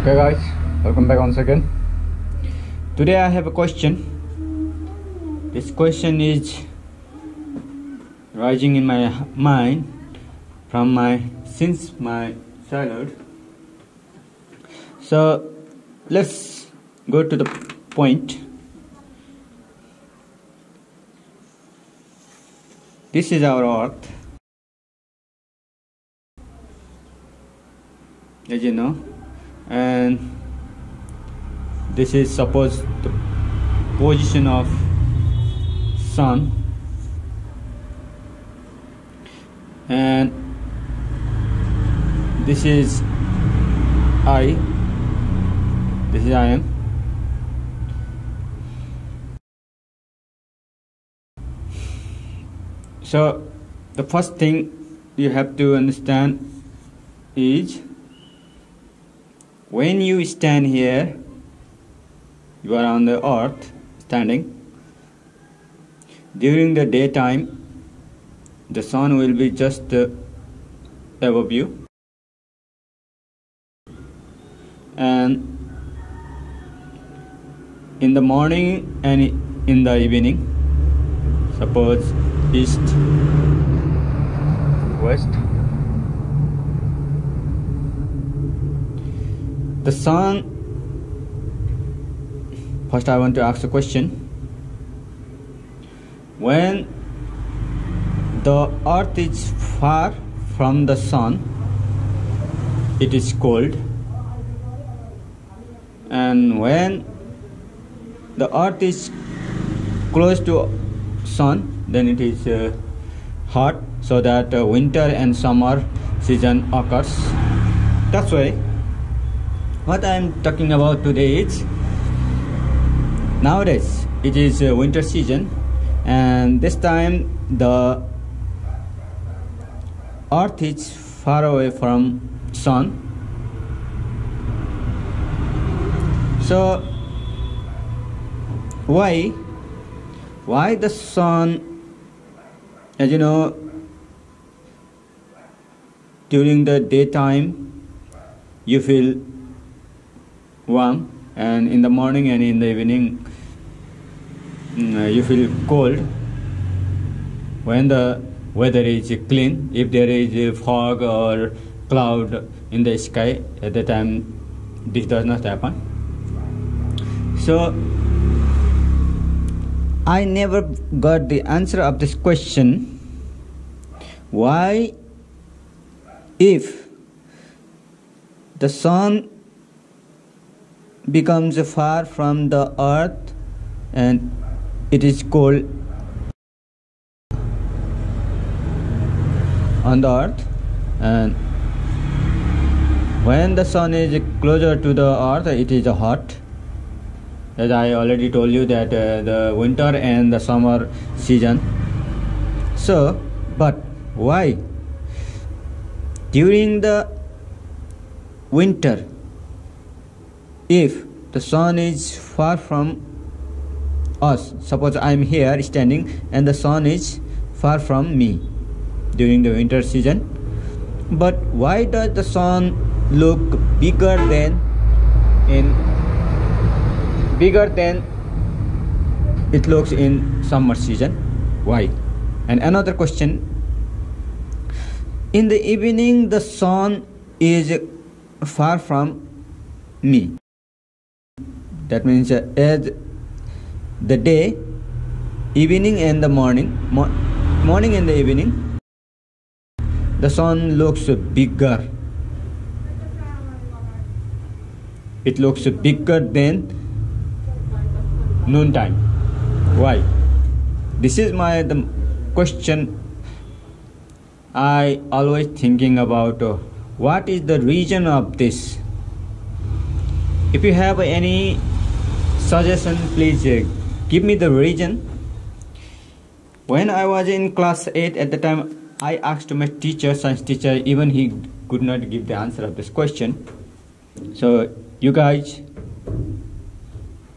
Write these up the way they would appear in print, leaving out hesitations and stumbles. Okay guys, welcome back once again. Today I have a question. This question is rising in my mind since my childhood. So let's go to the point. This is our earth, as you know, and this is supposed the position of sun, and this is I, this is I am, so the first thing you have to understand is when you stand here, you are on the earth standing. During the daytime, the sun will be just above you, and in the morning and in the evening, suppose east, west, the sun. First I want to ask a question. When the earth is far from the sun, it is cold, and when the earth is close to sun, then it is hot, so that winter and summer season occurs. That's why what I am talking about today is, nowadays it is winter season, and this time the earth is far away from sun. So why the sun, as you know, during the daytime you feel warm, and in the morning and in the evening you feel cold. When the weather is clean, if there is a fog or cloud in the sky, at that time this does not happen. So I never got the answer of this question, why if the sun becomes far from the earth and it is cold on the earth, and when the sun is closer to the earth it is hot. As I already told you that the winter and the summer season. So but why during the winter, if the sun is far from us, suppose I am here standing and the sun is far from me during the winter season, but why does the sun look bigger than it looks in summer season? Why? And another question, in the evening the sun is far from me. That means as the day, evening and the morning, morning and the evening, the sun looks bigger. It looks bigger than noontime. Why? This is the question I always thinking about. What is the reason of this? If you have any suggestion, please give me the reason. When I was in class 8, at the time I asked my teacher, science teacher, even he could not give the answer of this question. So you guys,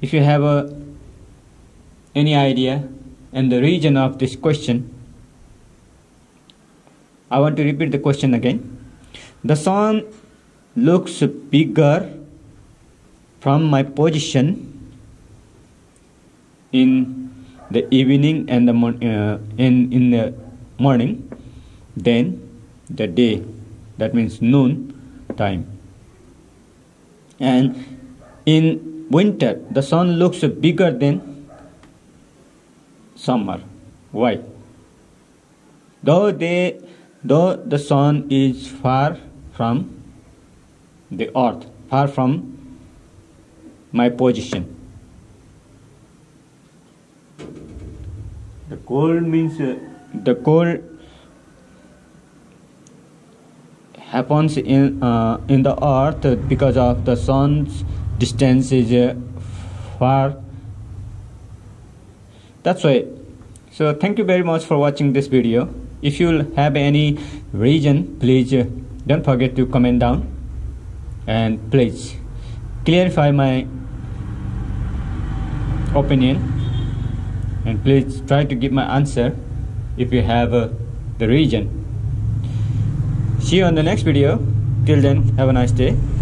if you have any idea and the reason of this question, I want to repeat the question again. The sun looks bigger from my position in the evening and the in the morning, then the day, that means noon time. And in winter, the sun looks bigger than summer. Why? Though the sun is far from the earth, far from my position. The cold means the cold happens in the earth because of the sun's distance is far. That's why. So thank you very much for watching this video. If you have any reason, please don't forget to comment down, and please clarify my opinion, and please try to give my answer if you have the reason. See you on the next video. Till then, have a nice day.